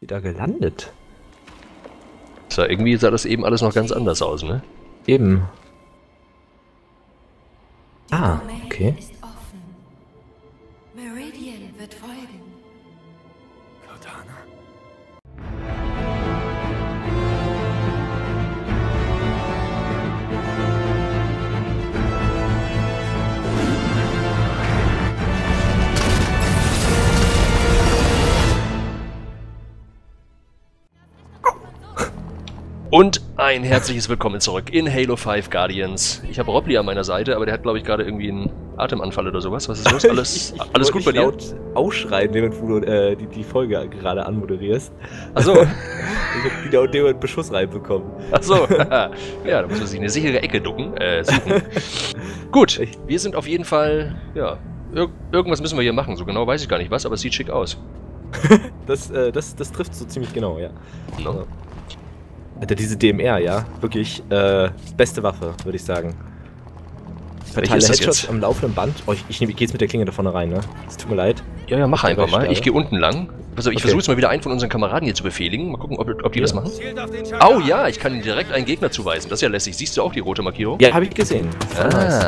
wieder gelandet. So, irgendwie sah das eben alles noch ganz anders aus, ne? Eben. Ah, okay. Meridian wird folgen. Cortana. Und ein herzliches Willkommen zurück in Halo 5 Guardians. Ich habe Robli an meiner Seite, aber der hat, glaube ich, gerade irgendwie einen Atemanfall oder sowas. Was ist los? Alles gut bei dir? Ich wollte laut ausschreien, während du die Folge gerade anmoderierst. Achso. Ich habe wieder und einen Beschuss reinbekommen. Achso. Ja, da muss man sich eine sichere Ecke suchen. Gut, wir sind auf jeden Fall, ja, irgendwas müssen wir hier machen. So genau weiß ich gar nicht was, aber es sieht schick aus. Das trifft so ziemlich genau, ja. No. Also. Alter, diese DMR, ja, wirklich, beste Waffe, würde ich sagen. Verteile Headshots jetzt? Am laufenden Band. Oh, ich gehe jetzt mit der Klinge da vorne rein, ne? Es tut mir leid. Ja, mach einfach mal. Ich gehe unten lang. Also, ich versuche jetzt mal wieder einen von unseren Kameraden hier zu befehligen. Mal gucken, ob die das machen. Oh ja, ich kann direkt einen Gegner zuweisen. Das ist ja lässig. Siehst du auch die rote Markierung? Ja, habe ich gesehen. Ah. Nice.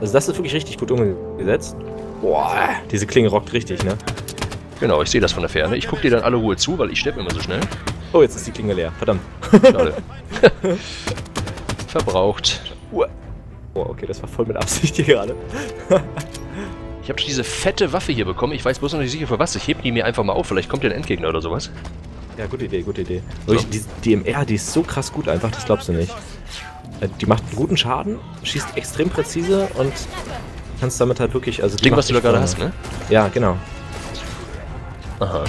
Also, das ist wirklich richtig gut umgesetzt. Boah, diese Klinge rockt richtig, ne? Genau, ich sehe das von der Ferne. Ich gucke dir dann alle Ruhe zu, weil ich sterbe immer so schnell. Oh, jetzt ist die Klinge leer. Verdammt. Schade. Verbraucht. Boah, okay, das war voll mit Absicht hier gerade. Ich habe diese fette Waffe hier bekommen. Ich weiß bloß noch nicht sicher für was. Ich heb die mir einfach mal auf. Vielleicht kommt ja ein Endgegner oder sowas. Ja, gute Idee, gute Idee. So. Die DMR, die ist so krass gut einfach. Das glaubst du nicht. Die macht guten Schaden, schießt extrem präzise und kannst damit halt wirklich... Also Ding, was du da gerade hast, ne? Ja, genau. Aha.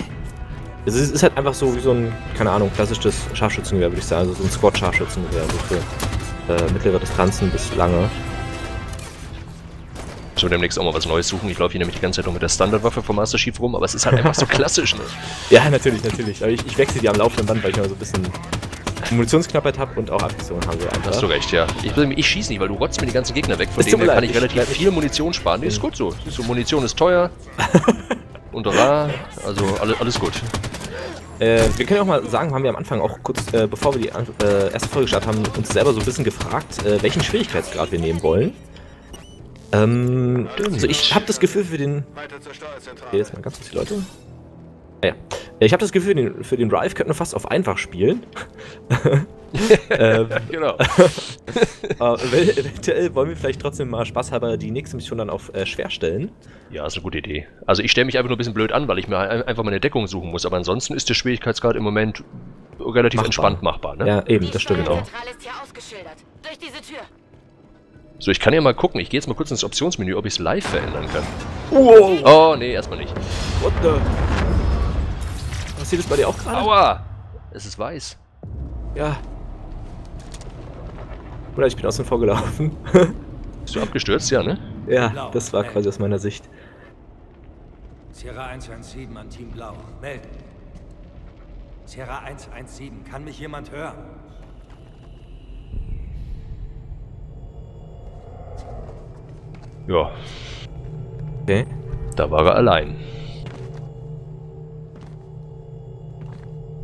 Es ist halt einfach so wie so ein, keine Ahnung, klassisches Scharfschützengewehr, würde ich sagen. Also so ein Squad-Scharfschützengewehr, also für mittlere Distanzen bis lange. Ich muss demnächst auch mal was Neues suchen. Ich laufe hier nämlich die ganze Zeit nur mit der Standardwaffe vom Master Chief rum, aber es ist halt einfach so klassisch, ne? Ja, natürlich, natürlich. Aber ich wechsle die am laufenden Band, weil ich immer so ein bisschen Munitionsknappheit habe und auch Abwechslung habe. So hast du recht, ja. Ich schieße nicht, weil du rotzt mir die ganzen Gegner weg. Von dem her kann ich relativ viel Munition sparen. Nee, ist gut so. Siehst du, Munition ist teuer. Und da, also alles gut. Wir können ja auch mal sagen, haben wir am Anfang auch kurz, bevor wir die erste Folge gestartet haben, uns selber so ein bisschen gefragt, welchen Schwierigkeitsgrad wir nehmen wollen. Also ich habe das Gefühl für den... Okay, jetzt mal ganz kurz die Leute. Ja. Ich habe das Gefühl, für den Ralph könnten wir fast auf einfach spielen. Genau. Eventuell wollen wir vielleicht trotzdem mal spaßhalber die nächste Mission dann auf schwer stellen. Ja, ist eine gute Idee. Also ich stelle mich einfach nur ein bisschen blöd an, weil ich mir einfach meine Deckung suchen muss. Aber ansonsten ist der Schwierigkeitsgrad im Moment relativ entspannt machbar, ne? Ja, eben, das stimmt auch. So, ich kann ja mal gucken. Ich gehe jetzt mal kurz ins Optionsmenü, ob ich es live verändern kann. Oh, nee, erstmal nicht. What the... Passiert das bei dir auch gerade? Aua! Es ist weiß. Ja. Oder ich bin außen vor gelaufen. Bist du abgestürzt? Ja, ne? Ja, das war quasi aus meiner Sicht. Sierra 117 an Team Blau. Melden. Sierra 117. Kann mich jemand hören? Ja. Okay. Da war er allein.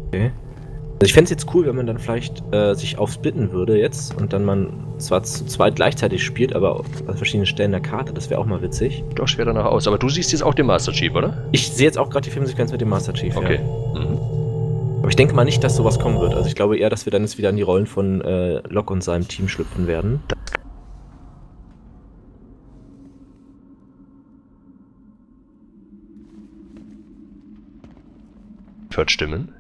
Okay. Also ich fände es jetzt cool, wenn man dann vielleicht sich aufsplitten würde jetzt und dann man zwar zu zweit gleichzeitig spielt, aber an verschiedenen Stellen der Karte, das wäre auch mal witzig. Doch, schwer danach aus. Aber du siehst jetzt auch den Master Chief, oder? Ich sehe jetzt auch gerade die Filmsequenz mit dem Master Chief, okay. Ja. Mhm. Aber ich denke mal nicht, dass sowas kommen wird. Also ich glaube eher, dass wir dann jetzt wieder in die Rollen von Locke und seinem Team schlüpfen werden. Hört Stimmen.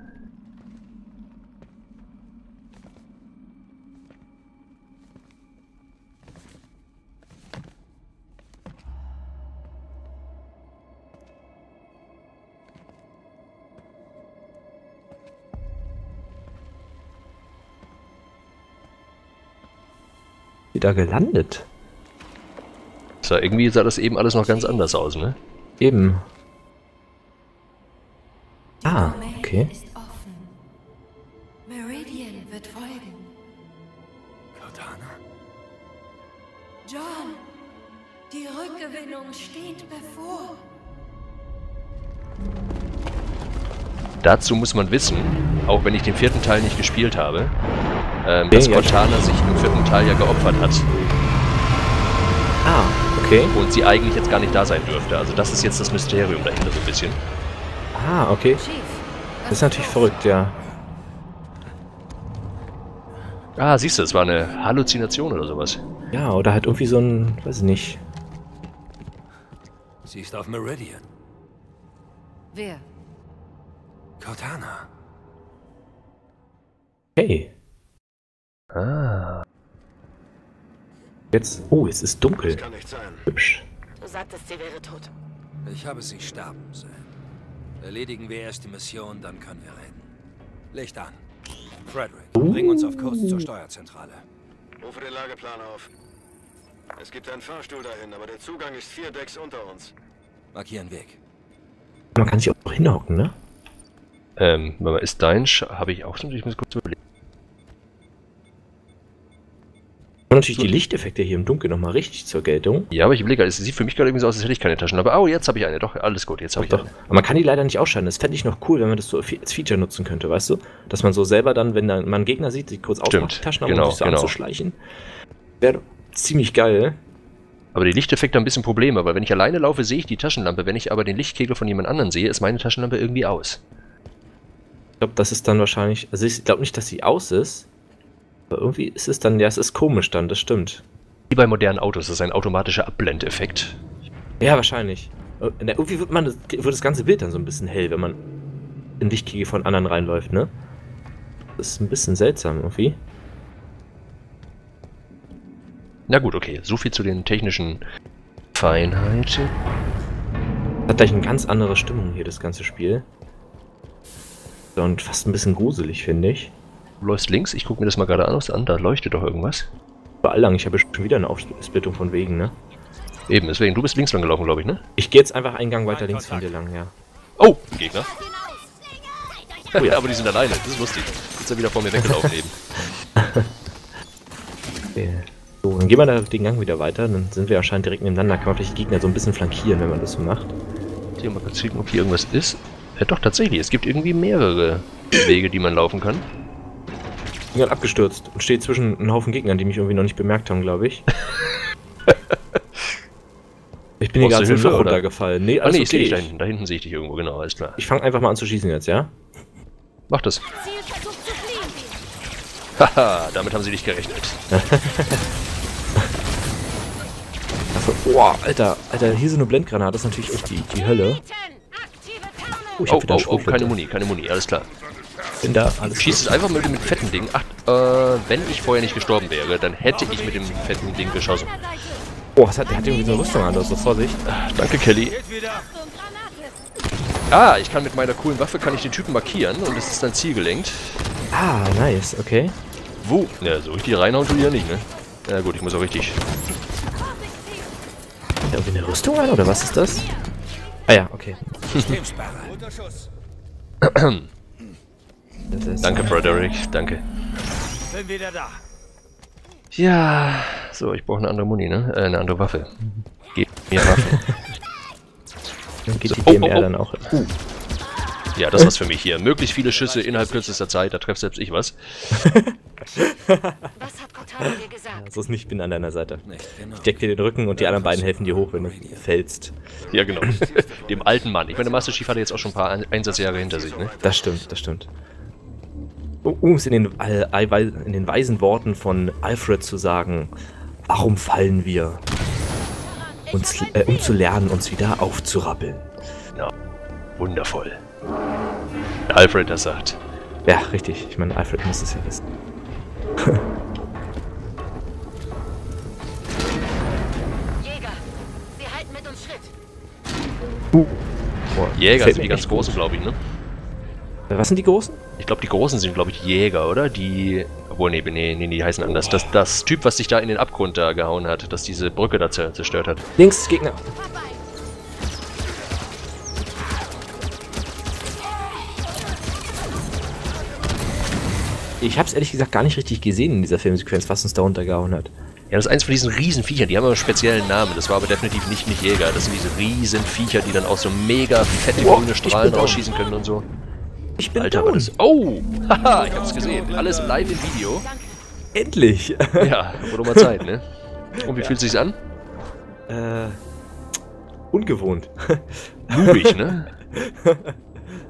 Wieder gelandet. So, irgendwie sah das eben alles noch ganz anders aus, ne? Eben. Ah, okay. Meridian wird folgen. Cortana. John, die Rückgewinnung steht bevor. Dazu muss man wissen, auch wenn ich den vierten Teil nicht gespielt habe, dass Cortana sich im vierten Teil ja geopfert hat. Ah, okay. Und sie eigentlich jetzt gar nicht da sein dürfte. Also das ist jetzt das Mysterium dahinter so ein bisschen. Ah, okay. Das ist natürlich verrückt, ja. Ah, siehst du, es war eine Halluzination oder sowas. Ja, oder halt irgendwie so ein, weiß ich nicht. Sie ist auf Meridian. Wer? Cortana. Hey. Ah. Jetzt, oh, es ist dunkel. Das kann nicht sein. Hübsch. Du sagtest, sie wäre tot. Ich habe sie sterben sehen. Erledigen wir erst die Mission, dann können wir reden. Licht an. Frederick, bring uns auf Kurs zur Steuerzentrale. Rufe den Lageplaner auf. Es gibt einen Fahrstuhl dahin, aber der Zugang ist 4 Decks unter uns. Markier einen Weg. Man kann sich auch hinhocken, ne? Ist dein habe ich auch schon, ich muss kurz überlegen. Natürlich die Lichteffekte hier im Dunkeln nochmal richtig zur Geltung. Ja, aber ich überlege, es sieht für mich gerade irgendwie so aus, als hätte ich keine Taschen. Aber oh, jetzt habe ich eine. Doch, alles gut, jetzt habe ich doch. Eine. Aber man kann die leider nicht ausschalten. Das fände ich noch cool, wenn man das so als Feature nutzen könnte, weißt du? Dass man so selber dann, wenn man einen Gegner sieht, sich kurz aufmacht, die Taschen haben, um sich so anzuschleichen. Wäre ziemlich geil. Aber die Lichteffekte haben ein bisschen Probleme, weil wenn ich alleine laufe, sehe ich die Taschenlampe. Wenn ich aber den Lichtkegel von jemand anderem sehe, ist meine Taschenlampe irgendwie aus. Ich glaube, das ist dann wahrscheinlich... Also ich glaube nicht, dass sie aus ist. Aber irgendwie ist es dann, ja, es ist komisch dann, das stimmt. Wie bei modernen Autos, das ist ein automatischer Abblendeffekt. Ja, wahrscheinlich. Irgendwie wird das ganze Bild dann so ein bisschen hell, wenn man in Lichtkegel von anderen reinläuft, ne? Das ist ein bisschen seltsam irgendwie. Na gut, okay, so viel zu den technischen Feinheiten. Hat gleich eine ganz andere Stimmung hier, das ganze Spiel. Und fast ein bisschen gruselig, finde ich. Du läufst links, ich gucke mir das mal gerade an, da leuchtet doch irgendwas. Überall lang, ich habe schon wieder eine Aufsplittung von Wegen, ne? Eben, deswegen, du bist links lang gelaufen, glaube ich, ne? Ich gehe jetzt einfach einen Gang weiter links von dir lang, ja. Oh, ein Gegner. Oh ja, aber die sind alleine, das ist lustig. Jetzt ist er wieder vor mir weggelaufen eben. Okay. So, dann gehen wir da den Gang wieder weiter, dann sind wir anscheinend direkt nebeneinander. Kann man vielleicht die Gegner so ein bisschen flankieren, wenn man das so macht. Hier mal kurz gucken, ob hier irgendwas ist. Ja doch, tatsächlich, es gibt irgendwie mehrere Wege, die man laufen kann. Ich bin gerade abgestürzt und stehe zwischen einem Haufen Gegnern, die mich irgendwie noch nicht bemerkt haben, glaube ich. Ich bin hier gerade so runtergefallen. Nee, alles okay. Ich sehe dich da hinten. Da hinten sehe ich dich irgendwo, genau, alles klar. Ich fange einfach mal an zu schießen jetzt, ja? Mach das. Haha, damit haben sie nicht gerechnet. Also, boah, Alter, hier so eine Blendgranate, das ist natürlich echt die Hölle. Oh, ich hab wieder einen Sprung, keine Muni, alles klar. Schießt es einfach mit fetten Dingen. Ach, wenn ich vorher nicht gestorben wäre, dann hätte ich mit dem fetten Ding geschossen. Oh, der hat irgendwie so eine Rüstung an, das ist Vorsicht. Danke, Kelly. Ah, ich kann mit meiner coolen Waffe, kann ich den Typen markieren und es ist dann zielgelenkt. Ah, nice, okay. Wo? Ja, so richtig reinhauen tut ja nicht, ne? Na gut, ich muss auch richtig. Hat der irgendwie eine Rüstung an, oder was ist das? Ah ja, okay. Danke, Frederick. Danke. Bin wieder da. Ja, so, ich brauche eine andere Muni, ne? Eine andere Waffe. Gebt mir Waffe. Dann geht die DMR dann auch. Ja, das war's für mich hier. Möglichst viele Schüsse innerhalb kürzester Zeit, da trefft selbst ich was. Was hat Cortana dir gesagt? So ist nicht, ich bin an deiner Seite. Ich deck dir den Rücken und die anderen beiden helfen dir hoch, wenn du fällst. Ja, genau. Dem alten Mann. Ich meine, Master Chief hatte jetzt auch schon ein paar Einsatzjahre hinter sich, ne? Das stimmt, das stimmt. Um es in den weisen Worten von Alfred zu sagen, warum fallen wir? Um zu lernen, uns wieder aufzurappeln. Ja, wundervoll. Alfred das sagt. Ja, richtig. Ich meine, Alfred muss es ja wissen. Jäger, sie halten mit uns Schritt. Boah, Jäger sind die ganz großen, glaube ich, ne? Was sind die großen? Ich glaube, die großen sind, glaube ich, Jäger, oder? Die... Obwohl, nee, die heißen anders. Das Typ, was sich da in den Abgrund da gehauen hat, dass diese Brücke da zerstört hat. Links, Gegner. Ich hab's ehrlich gesagt gar nicht richtig gesehen in dieser Filmsequenz, was uns da runtergehauen hat. Ja, das ist eins von diesen Riesenviechern, die haben aber einen speziellen Namen. Das war aber definitiv nicht Jäger. Das sind diese Riesenviecher, die dann auch so mega fette grüne Strahlen rausschießen können und so. Ich bin Alter, down. Oh! Haha, ich hab's gesehen. Alles live im Video. Endlich! Ja, wurde mal Zeit, ne? Und wie fühlt sich's an? Ungewohnt. Lubig, ne?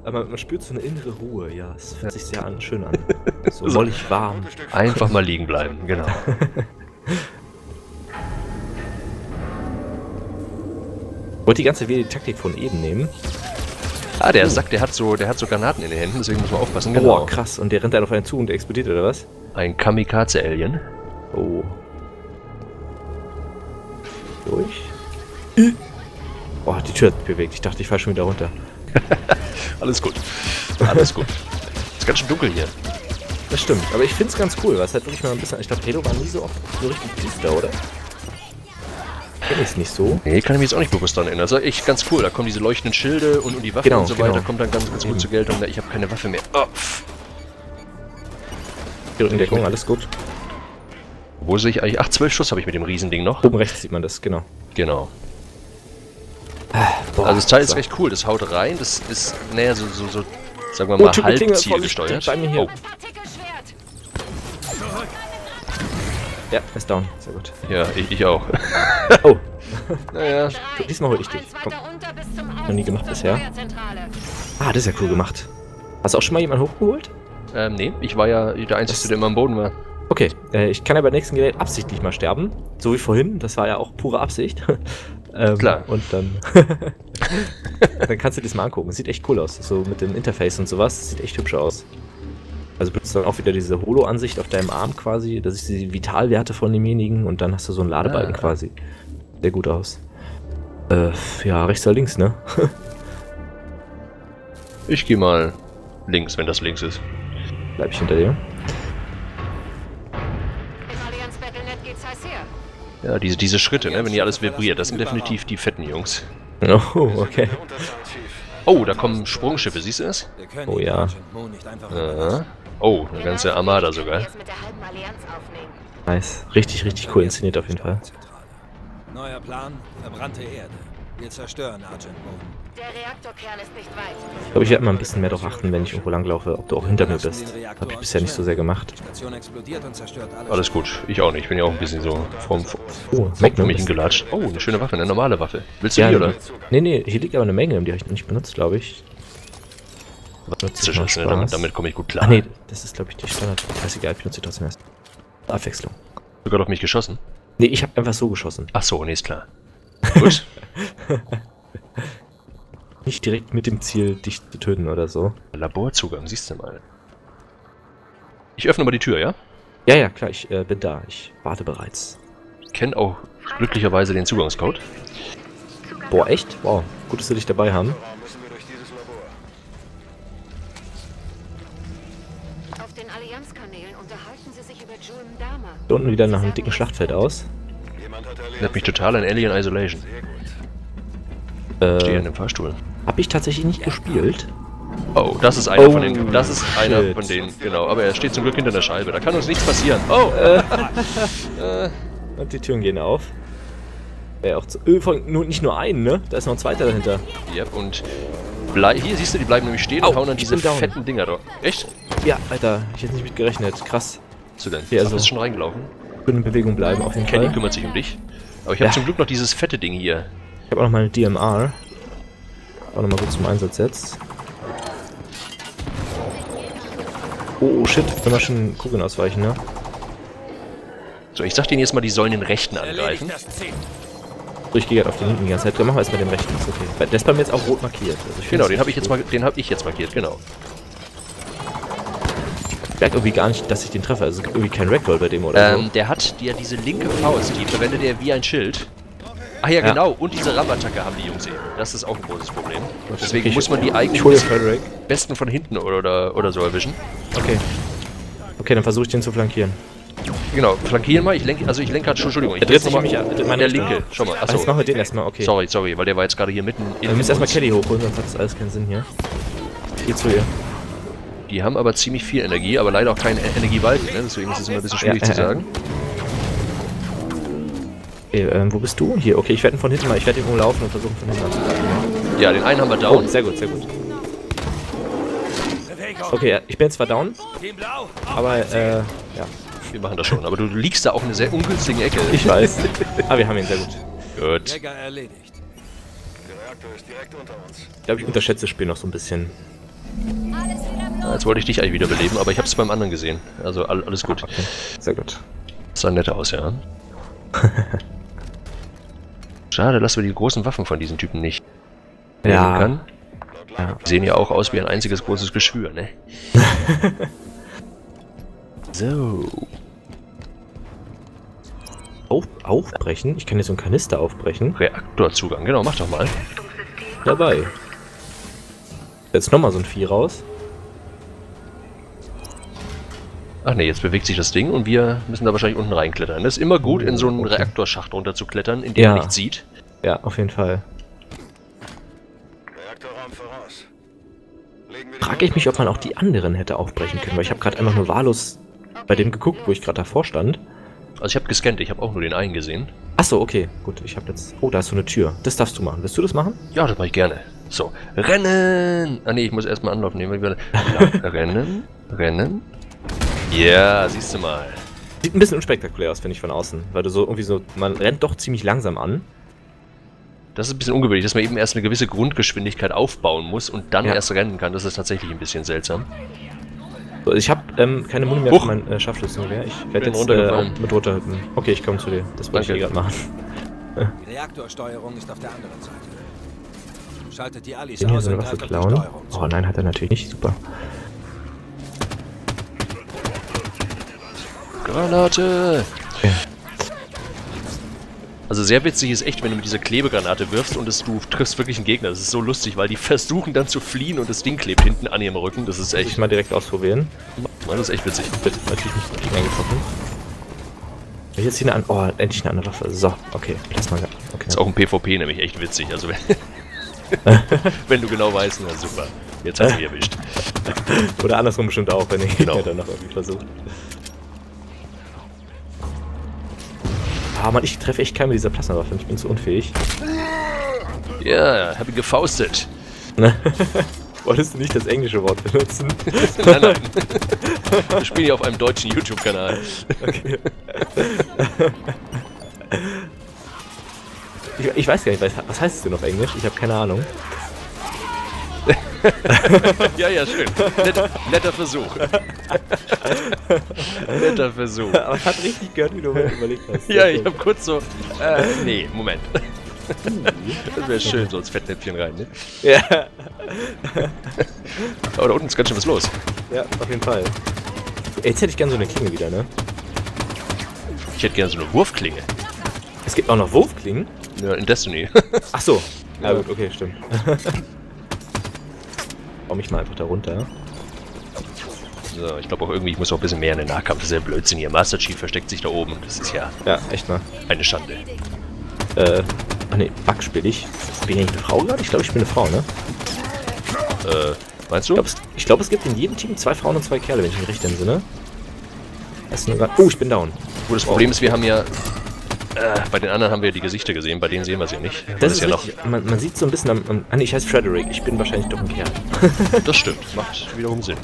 Aber man spürt so eine innere Ruhe, ja. Es fühlt sich sehr schön an. So mollig warm. Einfach mal liegen bleiben, genau. Wollte die ganze wieder die Taktik von eben nehmen. Ah, der Sack, der hat so Granaten in den Händen, deswegen muss man aufpassen. Genau. Boah, krass. Und der rennt dann auf einen zu und explodiert, oder was? Ein Kamikaze-Alien. Oh. Durch. Oh, die Tür hat mich bewegt. Ich dachte, ich falle schon wieder runter. Alles gut. Alles gut. Ist ganz schön dunkel hier. Das stimmt. Aber ich find's ganz cool, weil es halt wirklich mal ein bisschen... Ich glaube, Halo war nie so oft so richtig düster, oder? Ist nicht so. Nee, kann ich mich jetzt auch nicht bewusst daran erinnern. Das ist echt ganz cool. Da kommen diese leuchtenden Schilde und die Waffen und so weiter. Kommt dann ganz gut zur Geltung. Ich habe keine Waffe mehr. Oh. In Deckung, alles gut. Wo sehe ich eigentlich? Ach, 12 Schuss habe ich mit dem Riesending noch. Oben rechts sieht man das, genau. Genau. Boah, also das Teil ist recht cool. Das haut rein. Das ist, naja, so sagen wir mal, halbziel gesteuert. Oh. Ja, ist down. Sehr gut. Ja, ich auch. Oh. Naja. Diesmal hol ich dich. Komm. Noch nie gemacht bisher. Ah, das ist ja cool gemacht. Hast du auch schon mal jemanden hochgeholt? Nee. Ich war ja der Einzige, der immer am Boden war. Okay. Ich kann ja beim nächsten Gerät absichtlich mal sterben. So wie vorhin. Das war ja auch pure Absicht. Klar. Und dann... dann kannst du das mal angucken. Sieht echt cool aus. So mit dem Interface und sowas. Das sieht echt hübsch aus. Also benutzt dann auch wieder diese Holo-Ansicht auf deinem Arm quasi, das ist die Vitalwerte von demjenigen und dann hast du so einen Ladebalken quasi. Sehr gut aus. Ja, rechts oder links, ne? Ich gehe mal links, wenn das links ist. Bleib ich hinter dir. Ja, diese Schritte, ne? Wenn hier alles vibriert, das sind definitiv die fetten Jungs. Oh, okay. Oh, da kommen Sprungschiffe, siehst du es? Oh ja. Oh, eine ganze Armada sogar. Nice. Richtig, richtig cool inszeniert auf jeden Fall. Neuer Plan, verbrannte Erde. Wir zerstören Agent Moon. Der Reaktorkern ist nicht weit. Ich glaube, ich werde mal ein bisschen mehr darauf achten, wenn ich irgendwo langlaufe, ob du auch hinter mir bist. Habe ich bisher nicht so sehr gemacht. Alles gut, ich auch nicht. Ich bin ja auch ein bisschen so vom mich hingelatscht. Oh, eine schöne Waffe, eine normale Waffe. Willst du die, oder? Nee, hier liegt aber eine Menge, die habe ich noch nicht benutzt, glaube ich. Was nutzt du schon? Damit komme ich gut klar. Ah, nee, das ist, glaube ich, die Standard. Ist egal, ich benutze die trotzdem erst. Abwechslung. Hast du gerade auf mich geschossen? Nee, ich habe einfach so geschossen. Ach so, nee, ist klar. Gut. Nicht direkt mit dem Ziel, dich zu töten oder so. Laborzugang, siehst du mal. Ich öffne mal die Tür, ja? Ja, klar, ich bin da. Ich warte bereits. Ich kenne auch glücklicherweise den Zugangscode. Boah, echt? Wow, gut, dass wir dich dabei haben. Auf den Allianzkanälen unterhalten sie sich über Julian Dahmer. Da unten wieder nach einem dicken Schlachtfeld aus. Erinnert mich total an Alien Isolation. Stehe in dem Fahrstuhl. Hab ich tatsächlich nicht gespielt. Oh, das ist einer von den. Das ist einer von denen, genau. Aber er steht zum Glück hinter der Scheibe. Da kann uns nichts passieren. Oh! Und die Türen gehen auf. Wäre auch zu. Nicht nur einen, ne? Da ist noch ein zweiter dahinter. Ja, und. Hier siehst du, die bleiben nämlich stehen und hauen dann diese fetten Dinger drauf. Echt? Ja, Alter. Ich hätte nicht mit gerechnet. Krass. Was denn? Ja, also ist schon reingelaufen. Können in Bewegung bleiben auf jeden Fall. Kelly kümmert sich um dich. Aber ich habe zum Glück noch dieses fette Ding hier. Ich habe auch noch meine DMR. Auch nochmal gut zum Einsatz jetzt. Oh shit, können wir schon Kugeln ausweichen, ne? So, ich sag denen jetzt mal, die sollen den Rechten angreifen. So, ich gehe halt auf den hinten die ganze Zeit. Dann machen wir erstmal den Rechten. Ist okay. Der ist bei mir jetzt auch rot markiert. Also genau, den habe ich, jetzt markiert, genau. Ich merke irgendwie gar nicht, dass ich den treffe. Also es gibt irgendwie keinen Ragdoll bei dem, oder? So. Der hat ja diese linke Faust, die verwendet er wie ein Schild. Ach ja, genau. Und diese Ram-Attacke haben die Jungs eben. Das ist auch ein großes Problem. Deswegen muss man die eigenen besten von hinten oder so erwischen. Okay. Okay, dann versuche ich den zu flankieren. Genau, flankieren mal. Ich lenke gerade schon, Entschuldigung. Der dreht sich mich an. Der linke. Schau mal. Achso. Jetzt machen wir den erstmal, okay. Sorry, weil der war jetzt gerade hier mitten in. Wir müssen erstmal Kelly hochholen, sonst hat das alles keinen Sinn hier. Geh zu ihr. Die haben aber ziemlich viel Energie, aber leider auch keine Energiewalken, ne? Deswegen ist es immer ein bisschen schwierig zu sagen. Ey, wo bist du? Hier, okay, ich werde ihn von hinten mal, ich werde ihn umlaufen und versuchen von hinten anzugreifen. Ja, den einen haben wir down. Oh, sehr gut, sehr gut. Okay, ich bin jetzt zwar down, aber ja. Wir machen das schon, aber du liegst da auf einer sehr ungünstigen Ecke. Ich weiß, aber wir haben ihn sehr gut. Gut. Jäger erledigt. Der Reaktor ist direkt unter uns. Ich glaube, ich unterschätze das Spiel noch so ein bisschen. Jetzt wollte ich dich eigentlich wiederbeleben, aber ich habe es beim anderen gesehen. Also alles gut. Okay. Sehr gut. Das sah nett aus, ja. Schade, lassen wir die großen Waffen von diesen Typen nicht nehmen können. Ja. Sehen ja auch aus wie ein einziges großes Geschwür, ne? So. Aufbrechen? Ich kann jetzt so einen Kanister aufbrechen. Reaktorzugang, genau, mach doch mal. Dabei. Jetzt nochmal so ein Vieh raus. Ach ne, jetzt bewegt sich das Ding und wir müssen da wahrscheinlich unten reinklettern. Das ist immer gut, in so einen Reaktorschacht runter zu klettern, in dem man nichts sieht. Ja, auf jeden Fall. Frage ich mich, ob man auch die anderen hätte aufbrechen können, weil ich habe gerade einfach nur wahllos bei dem geguckt, wo ich gerade davor stand. Also ich habe gescannt, ich habe auch nur den einen gesehen. Achso, okay, gut, ich habe jetzt... Oh, da ist so eine Tür. Das darfst du machen. Willst du das machen? Ja, das mache ich gerne. So, rennen! Ah ne, ich muss erstmal Anlauf nehmen, weil ich werde... Rennen, rennen... Ja, siehst du mal. Sieht ein bisschen unspektakulär aus, finde ich, von außen. Weil du so irgendwie so, man rennt doch ziemlich langsam an. Das ist ein bisschen ungewöhnlich, dass man eben erst eine gewisse Grundgeschwindigkeit aufbauen muss und dann erst rennen kann. Das ist tatsächlich ein bisschen seltsam. So, ich habe keine Munde mehr für meinen Scharfschützen mehr. Ich werde jetzt mit runterhüpfen. Okay, ich komme zu dir. Das wollte ich gerade machen. Die Reaktorsteuerung ist auf der anderen Seite. Schaltet die Alice aus und greift auf die Steuerung. Oh nein, hat er natürlich nicht. Super. Granate! Ja. Also sehr witzig ist echt, wenn du mit dieser Klebegranate wirfst und du triffst wirklich einen Gegner. Das ist so lustig, weil die versuchen dann zu fliehen und das Ding klebt hinten an ihrem Rücken. Das ist echt... Muss ich mal direkt ausprobieren? Mann, das ist echt witzig. Bitte, natürlich nicht eingetroffen. Hab ich jetzt hier eine... Oh, endlich eine andere Waffe. So, okay. Plasma. Okay. Das ist auch ein PvP nämlich echt witzig. Also wenn, wenn du genau weißt, na super. Jetzt hast du mich erwischt. Oder andersrum bestimmt auch, wenn ich dann noch irgendwie versuche. Ah, Mann, ich treffe echt keinen mit dieser Plasmawaffe. Ich bin zu unfähig. Ja, hab ihn gefaustet. Wolltest du nicht das englische Wort benutzen? Nein, nein. Wir spielen hier auf einem deutschen YouTube-Kanal. Okay. Ich weiß gar nicht, was heißt es denn auf Englisch? Ich habe keine Ahnung. Ja, ja, schön. Netter Versuch. Netter Versuch. Aber ich hab richtig gehört, wie du überlegt hast. Ja, ich hab kurz so... nee, Moment. Das wäre schön, so ins Fettnäpfchen rein, ne? Ja. Aber da unten ist ganz schön was los. Ja, auf jeden Fall. Jetzt hätte ich gerne so eine Klinge wieder, ne? Ich hätte gerne so eine Wurfklinge. Es gibt auch noch Wurfklingen? Ja, in Destiny. Ach so. Ja, gut, okay, stimmt. Komm ich mal einfach da runter. So, ich glaube auch irgendwie, ich muss auch ein bisschen mehr in den Nahkampf. Das ist ja Blödsinn hier. Master Chief versteckt sich da oben. Das ist ja... Ja, echt mal. Eine Schande. Ach ne, Bug spiel ich. Bin ich eine Frau gerade? Ich glaube, ich bin eine Frau, ne? Meinst du? Ich glaube, es gibt in jedem Team 2 Frauen und 2 Kerle, wenn ich mich richtig entsinne. Oh, ich bin down. Gut, das Problem ist, wir haben ja... bei den anderen haben wir die Gesichter gesehen, bei denen sehen wir sie nicht. Das ist ja noch. Man sieht so ein bisschen am... Ah, nee, ich heiße Frederick, ich bin wahrscheinlich doch ein Kerl. Das stimmt, macht wiederum Sinn.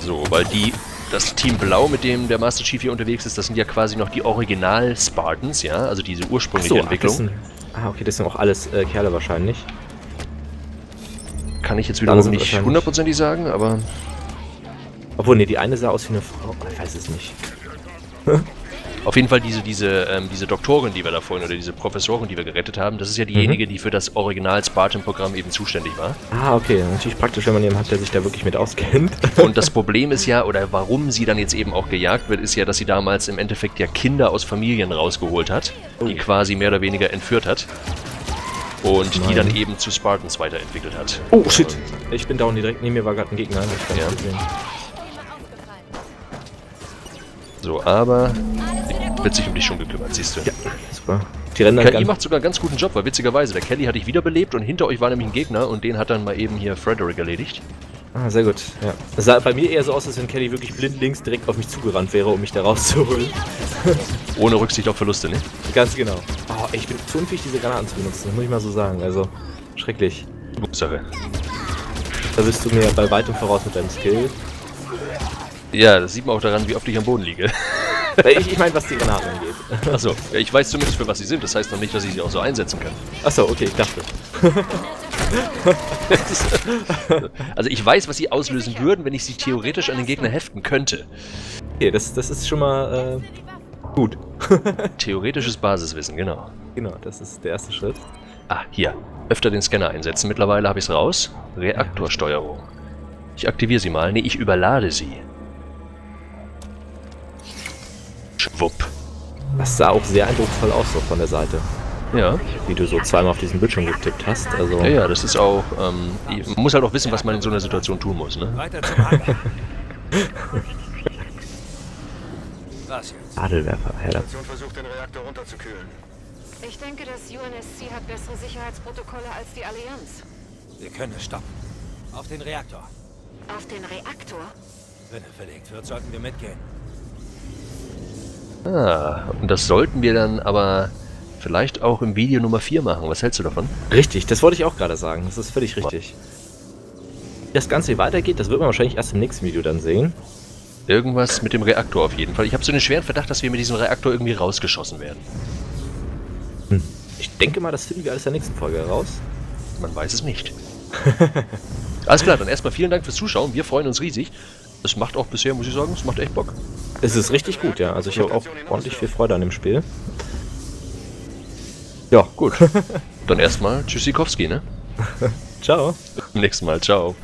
So, weil das Team Blau, mit dem der Master Chief hier unterwegs ist, das sind ja quasi noch die Original-Spartans, ja? Also diese ursprüngliche Entwicklung. Okay, das sind auch alles Kerle wahrscheinlich. Kann ich jetzt wiederum nicht hundertprozentig sagen, aber... Obwohl, ne, die eine sah aus wie eine Frau. Ich weiß es nicht. Auf jeden Fall diese Doktorin, die wir da vorhin, oder diese Professorin, die wir gerettet haben, das ist ja diejenige, die für das Original-Spartan-Programm eben zuständig war. Ah, okay. Natürlich praktisch, wenn man jemanden hat, der sich da wirklich mit auskennt. Und das Problem ist ja, oder warum sie dann jetzt eben auch gejagt wird, ist ja, dass sie damals im Endeffekt ja Kinder aus Familien rausgeholt hat, die quasi mehr oder weniger entführt hat. Und die dann eben zu Spartans weiterentwickelt hat. Oh, shit. Ich bin down, direkt neben mir war gerade ein Gegner. Ich kann nicht sehen. So, aber wird sich um dich schon gekümmert, siehst du. Ja, super. Kelly macht sogar einen ganz guten Job, weil witzigerweise, der Kelly hat dich wiederbelebt und hinter euch war nämlich ein Gegner und den hat dann mal eben hier Frederick erledigt. Ah, sehr gut. Ja. Das sah bei mir eher so aus, als wenn Kelly wirklich blindlings direkt auf mich zugerannt wäre, um mich da rauszuholen. Ohne Rücksicht auf Verluste, ne? Ganz genau. Oh, ich bin zu unfähig, diese Granaten zu benutzen, das muss ich mal so sagen. Also, schrecklich. Sorry. Da bist du mir bei weitem voraus mit deinem Skill. Ja, das sieht man auch daran, wie oft ich am Boden liege. Ich meine, was die Granaten angeht. Achso, ich weiß zumindest, für was sie sind. Das heißt noch nicht, dass ich sie auch so einsetzen kann. Achso, okay, ich dachte. Also ich weiß, was sie auslösen würden, wenn ich sie theoretisch an den Gegner heften könnte. Okay, das ist schon mal gut. Theoretisches Basiswissen, genau. Genau, das ist der erste Schritt. Ah, hier. Öfter den Scanner einsetzen. Mittlerweile habe ich es raus. Reaktorsteuerung. Ich aktiviere sie mal. Nee, ich überlade sie. Schwupp. Das sah auch sehr eindrucksvoll aus, so von der Seite. Ja. Wie du so zweimal auf diesen Bildschirm getippt hast. Also ja, ja, das ist auch... man muss halt auch wissen, was man in so einer Situation tun muss, ne? Adelwerfer, Herr. Ich denke, das UNSC hat bessere Sicherheitsprotokolle als die Allianz. Wir können es stoppen. Auf den Reaktor. Auf den Reaktor? Wenn er verlegt wird, sollten wir mitgehen. Ah, und das sollten wir dann aber vielleicht auch im Video Nummer 4 machen. Was hältst du davon? Richtig, das wollte ich auch gerade sagen. Das ist völlig richtig. Wie das Ganze hier weitergeht, das wird man wahrscheinlich erst im nächsten Video dann sehen. Irgendwas mit dem Reaktor auf jeden Fall. Ich habe so einen schweren Verdacht, dass wir mit diesem Reaktor irgendwie rausgeschossen werden. Hm. Ich denke mal, das finden wir alles in der nächsten Folge heraus. Man weiß es nicht. Alles klar, dann erstmal vielen Dank fürs Zuschauen. Wir freuen uns riesig. Es macht auch bisher, muss ich sagen, es macht echt Bock. Es ist richtig gut, ja. Also ich habe auch ordentlich viel Freude an dem Spiel. Ja, gut. Dann erstmal Tschüssikowski, ne? Ciao. Bis zum nächsten Mal, ciao.